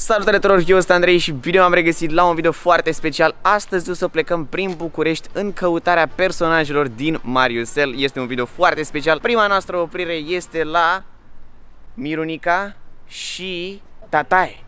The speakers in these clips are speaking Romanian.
Salutare tuturor, eu sunt Andrei și bine m-am regăsit la un video foarte special. Astăzi o să plecăm prin București în căutarea personajelor din Mariusel. Este un video foarte special. Prima noastră oprire este la Mirunica și Tataie.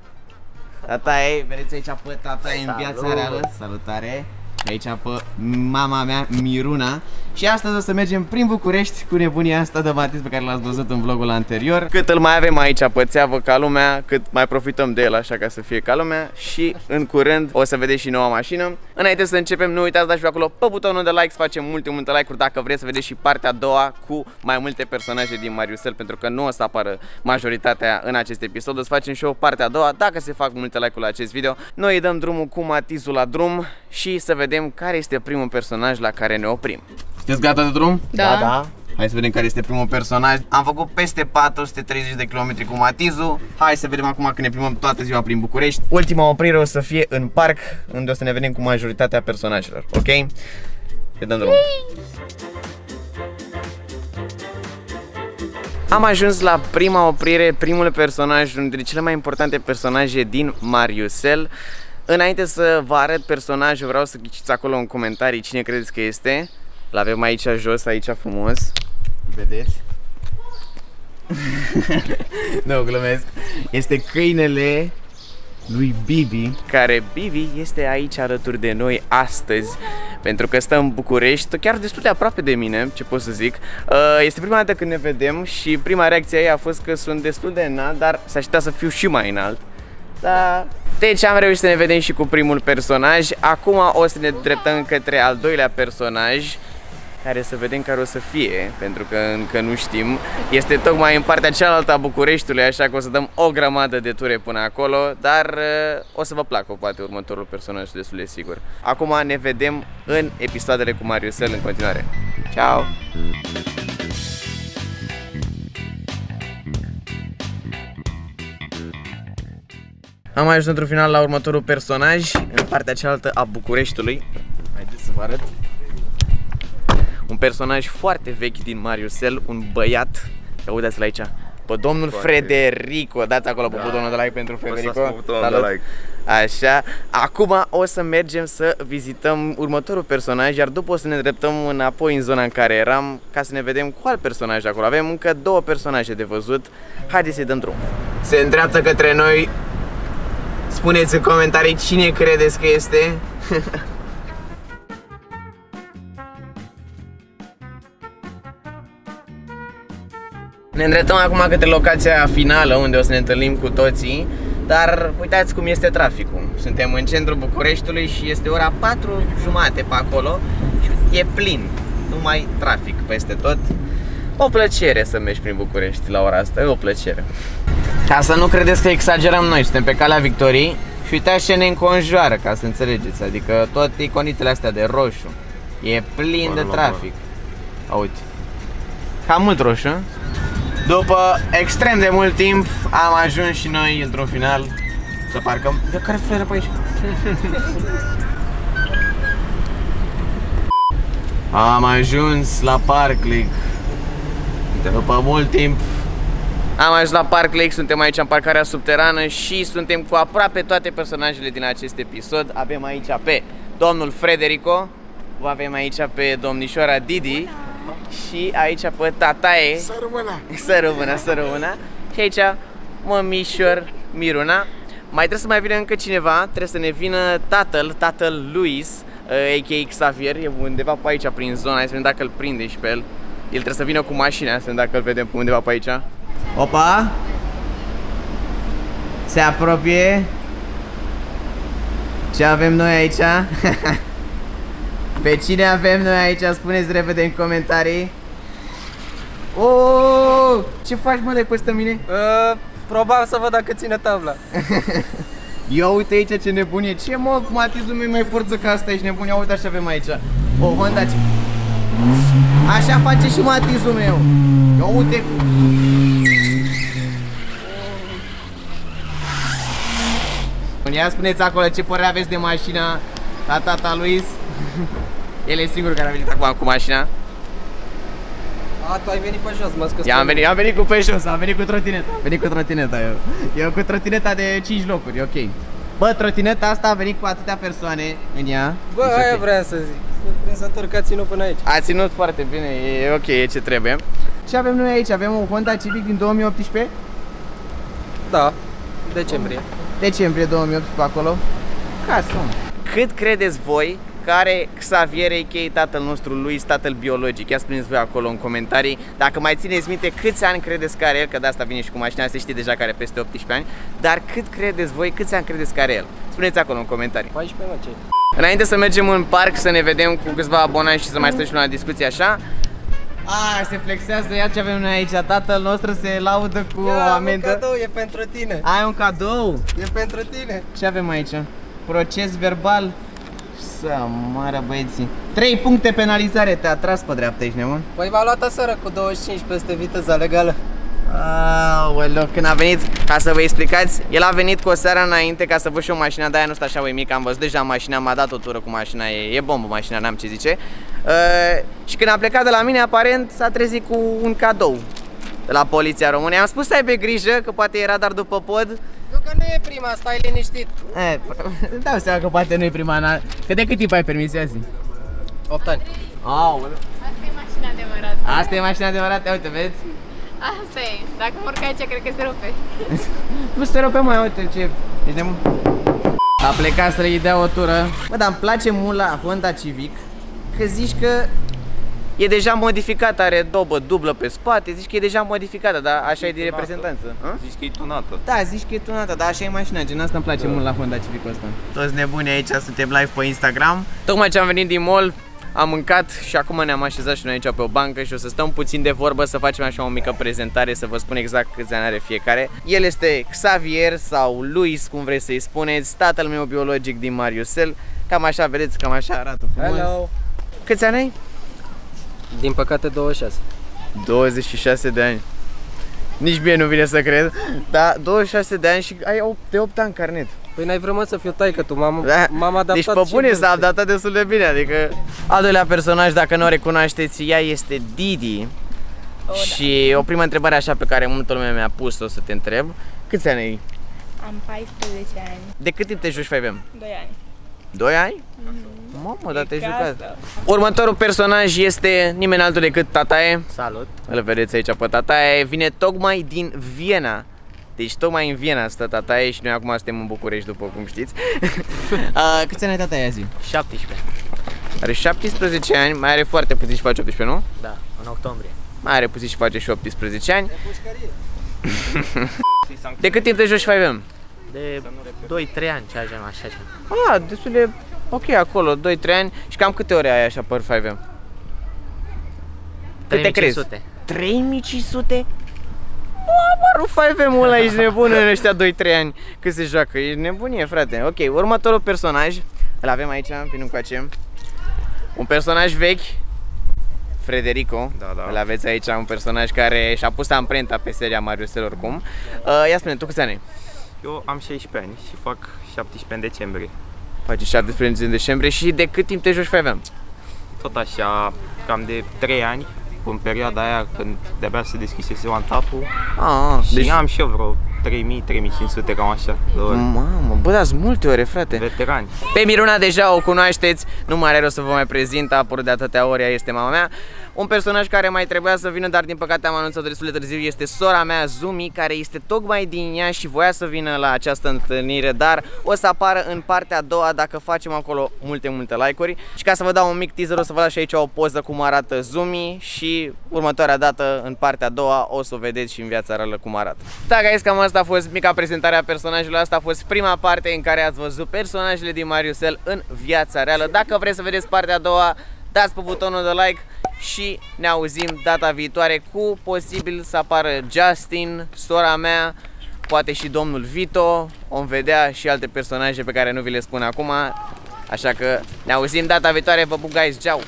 Tataie, vedeți aici pe Tataie în viața reală. Salutare! Aici pe mama mea, Miruna. Și astăzi o să mergem prin București cu nebunia asta de Matiz pe care l-ați văzut în vlogul anterior. Cât îl mai avem aici pe țeavă ca lumea, cât mai profităm de el așa ca să fie ca lumea. Și în curând o să vedeți și noua mașină. Înainte să începem, nu uitați, dați-vă acolo pe butonul de like, să facem multe like-uri dacă vreți să vedeți și partea a doua cu mai multe personaje din Mariusel, pentru că nu o să apară majoritatea în acest episod. O să facem și o partea a doua dacă se fac multe like-uri la acest video. Noi îi dăm drumul cu Matizul la drum și să vedem care este primul personaj la care ne oprim. Sunteți gata de drum? Da. Da. Hai să vedem care este primul personaj. Am făcut peste 430 de km cu Matizul. Hai să vedem acum când ne primăm toată ziua prin București. Ultima oprire o să fie în parc, unde o să ne vedem cu majoritatea personajelor. Ok? Le dăm drum. Am ajuns la prima oprire, primul personaj, unul dintre cele mai importante personaje din Mariusel. Înainte să vă arăt personajul, vreau să ghiciți acolo în comentarii cine credeți că este. L-avem aici jos, aici frumos. Vedeți? Nu, glumesc. Este câinele lui Bibi, care Bibi este aici alături de noi astăzi, pentru că stă în București, chiar destul de aproape de mine, ce pot să zic. Este prima dată când ne vedem și prima reacție a ei a fost că sunt destul de înalt, dar se aștepta să fiu și mai înalt. Da. Deci am reușit să ne vedem și cu primul personaj. Acum o să ne dreptăm către al doilea personaj, care să vedem care o să fie, pentru că încă nu știm. Este tocmai în partea cealaltă a Bucureștiului, așa că o să dăm o grămadă de ture până acolo. Dar o să vă placă poate următorul personaj, destul de sigur. Acum ne vedem în episoadele cu Mariusel în continuare. Ciao! Am ajuns într-un final la următorul personaj, în partea cealaltă a Bucureștiului. Haideți să vă arăt. Un personaj foarte vechi din Mariusel, un băiat. Uitați-l aici, pe domnul Frederico. Dați acolo pe butonul de like pentru Frederico. Așa, acum o să mergem să vizităm următorul personaj, iar după o să ne îndreptăm înapoi în zona în care eram, ca să ne vedem cu alt personaj acolo. Avem încă două personaje de văzut. Haideți să-i dăm drum. Se îndreaptă către noi. Spuneți în comentarii cine credeți că este. Ne îndreptăm acum către locația finală, unde o să ne întâlnim cu toții. Dar uitați cum este traficul. Suntem în centrul Bucureștiului și este ora 4:30 pe acolo și e plin, numai trafic peste tot. O plăcere să mergi prin București la ora asta, e o plăcere. Ca să nu credeți că exagerăm noi, suntem pe calea Victoriei și uitați ce ne înconjoară, ca să înțelegeți, adică toate iconițele astea de roșu, e plin de trafic. Uite, cam mult roșu. După extrem de mult timp am ajuns și noi într-un final să parcăm. De care fleră pe aici? Am ajuns la Park League. După mult timp am ajuns la Park Lake, suntem aici în parcarea subterană și suntem cu aproape toate personajele din acest episod. Avem aici pe domnul Frederico, avem aici pe domnișoara Didi și aici pe Tataie. Să rămână. Și aici mămișor Miruna. Mai trebuie să mai vină încă cineva, trebuie să ne vină tatăl Luis, a.k.a. Xavier, e undeva pe aici prin zona, hai să vedem dacă îl prinde și pe el. El trebuie să vină cu mașina, să vedem dacă îl vedem pe undeva pe aici. Opa! Se apropie. Ce avem noi aici? Pe cine avem noi aici? Spuneți repede în comentarii. Oh! Ce faci, mă, de peste mine? Probabil să văd dacă ține tabla. Ia uite aici ce nebunie. Ce, mă, Matizul meu mai forță ca asta, ești nebunie. Ia uite așa avem aici. O Honda Civic. Așa face și Matizul meu. Ia uite. Ia spuneți acolo ce părere aveți de mașina la tata Luis. El e singurul care a venit acum cu mașina. A, tu ai venit pe jos, mă scuze. Am venit cu pe jos, am venit cu trotineta. Am venit cu trotineta eu. Eu cu trotineta de 5 locuri, ok. Bă, trotineta asta a venit cu atâtea persoane în ea. Bă, aia vreau să zic. Surprinzător că a ținut până aici. A ținut foarte bine, e ok, e ce trebuie. Ce avem noi aici? Avem un Honda Civic din 2018? Da, decembrie. Decembrie 2018 acolo. Ca sunt. Cât credeți voi că are Xavier, a.k.a. tatăl nostru, Luis, tatăl biologic? Ia spuneți voi acolo în comentarii. Dacă mai țineți minte câți ani credeți că are el, că de asta vine și cu mașina, se știe deja că are peste 18 ani. Dar cât credeți voi, câți ani credeți că are el? Spuneți acolo în comentarii. 14, mă, ce? Înainte să mergem în parc să ne vedem cu câțiva abonați și să mai stăm și la discuție așa. A, se flexează, ia ce avem noi aici, tatăl nostru se laudă cu amendă. Ai un cadou, e pentru tine. Ai un cadou? E pentru tine. Ce avem aici? Proces verbal. Să marea băieții. 3 puncte penalizare, te-a tras pe dreapta, ești nebun? Păi v-a luat aseară cu 25 peste viteza legală. Aoleu, când a venit, ca să vă explicați, el a venit cu o seară înainte ca să văd și eu mașina, de aia nu stă așa uimic, am văzut deja mașina, m-a dat o tură cu mașina, e bombă mașina, n-am ce zice. Și când a plecat de la mine, aparent s-a trezit cu un cadou de la Poliția României. Am spus să aibă grijă, că poate e radar după pod. Nu că nu e prima, stai liniștit. Îmi dau seama că poate nu e prima, că de cât timp ai permisia azi? 8 ani. Aoleu. Asta e mașina adevărată. Asta e mașina adevărată, uite, vezi? Asta e, dacă mă urc aici, cred că se rupe. Nu se rupe, mai uite ce... Ești de mult? A plecat să-i dea o tură. Bă, dar îmi place mult la Honda Civic, că zici că e deja modificată, are dobă dublă pe spate, zici că e deja modificată, dar așa e de reprezentanță. Zici că e tunată. Da, zici că e tunată, dar așa e mașina, gen asta îmi place mult la Honda Civic-ul ăsta. Toți nebuni aici, suntem live pe Instagram. Tocmai ce am venit din mall, am mâncat și acum ne-am așezat și noi aici pe o bancă și o să stăm puțin de vorbă, să facem așa o mică prezentare, să vă spun exact câți ani are fiecare. El este Xavier sau Luis, cum vreți să-i spuneți, tatăl meu biologic din Mariusel. Cam așa, vedeți, cam așa arată frumos. Hello. Câți ani ai? Din păcate 26. 26 de ani. Nici bine nu vine să cred, dar 26 de ani și ai 8 ani carnet. Păi n-ai vremea să fiu taică tu, m-am adaptat. Deci pe bune s-a adaptat destul de bine, adică... Al doilea personaj, dacă nu o recunoașteți, ea este Didi. Oh, și da. O primă întrebare așa pe care multă lume mi-a pus-o să te întreb. Câți ani ai? Am 14 ani. De cât timp te joci FiveM? 2 ani. 2 ani? Mamă, dar te-ai jucat. Următorul personaj este nimeni altul decât Tataie. Salut! Îl vedeți aici pe Tataie, vine tocmai din Viena. Deci tocmai în Viena stă Tataie și noi acum suntem în București, după cum știți. Câți ani ai Tataie azi? 17. Are 17 ani, mai are foarte puțin și face 18, nu? Da, în octombrie. Mai are puțin și face și 18 ani. De cât timp te joci FiveM? De 2-3 ani, ce ajam așa. Ah, destul de ok acolo, 2-3 ani. Și cam câte ore ai așa pe FiveM? 3500. 3500? Mă rog, FiveM-ul ăla, ești nebun în ăștia 2-3 ani cât se joacă, ești nebunie, frate. Ok, următorul personaj, îl avem aici, vin încoace. Un personaj vechi, Frederico, da. Îl aveți aici, un personaj care și-a pus amprenta pe seria Mariusel oricum. Ia spune, tu câți ani ai? Eu am 16 ani și fac 17 în decembrie. Faci 17 în decembrie și de cât timp te joci FiveM? Tot așa, cam de 3 ani. În perioada aia când de-abia se deschisese One Tap-ul. Și deci... am și eu vreo 3000-3500, cam așa. Mamă, bă, dați multe ore, frate. Veterani. Pe Miruna deja o cunoașteți, nu mai are rost să vă mai prezint, a apărut de atâtea ori, ea este mama mea. Un personaj care mai trebuia să vină, dar din păcate am anunțat destul de târziu, este sora mea, Zumi, care este tocmai din ea și voia să vină la această întâlnire, dar o să apară în partea a doua dacă facem acolo multe like-uri. Și ca să vă dau un mic teaser, o să vă las și aici o poză cum arată Zumi și următoarea dată, în partea a doua, o să o vedeți și în viața reală cum arată. Da, guys, cam asta a fost mica prezentare a personajului, asta a fost prima parte în care ați văzut personajele din Mariusel în viața reală. Dacă vreți să vedeți partea a doua, dați pe butonul de like. Și ne auzim data viitoare cu posibil să apară Justin, sora mea, poate și domnul Vito. Vom vedea și alte personaje pe care nu vi le spun acum. Așa că ne auzim data viitoare, vă pup, guys, ceau!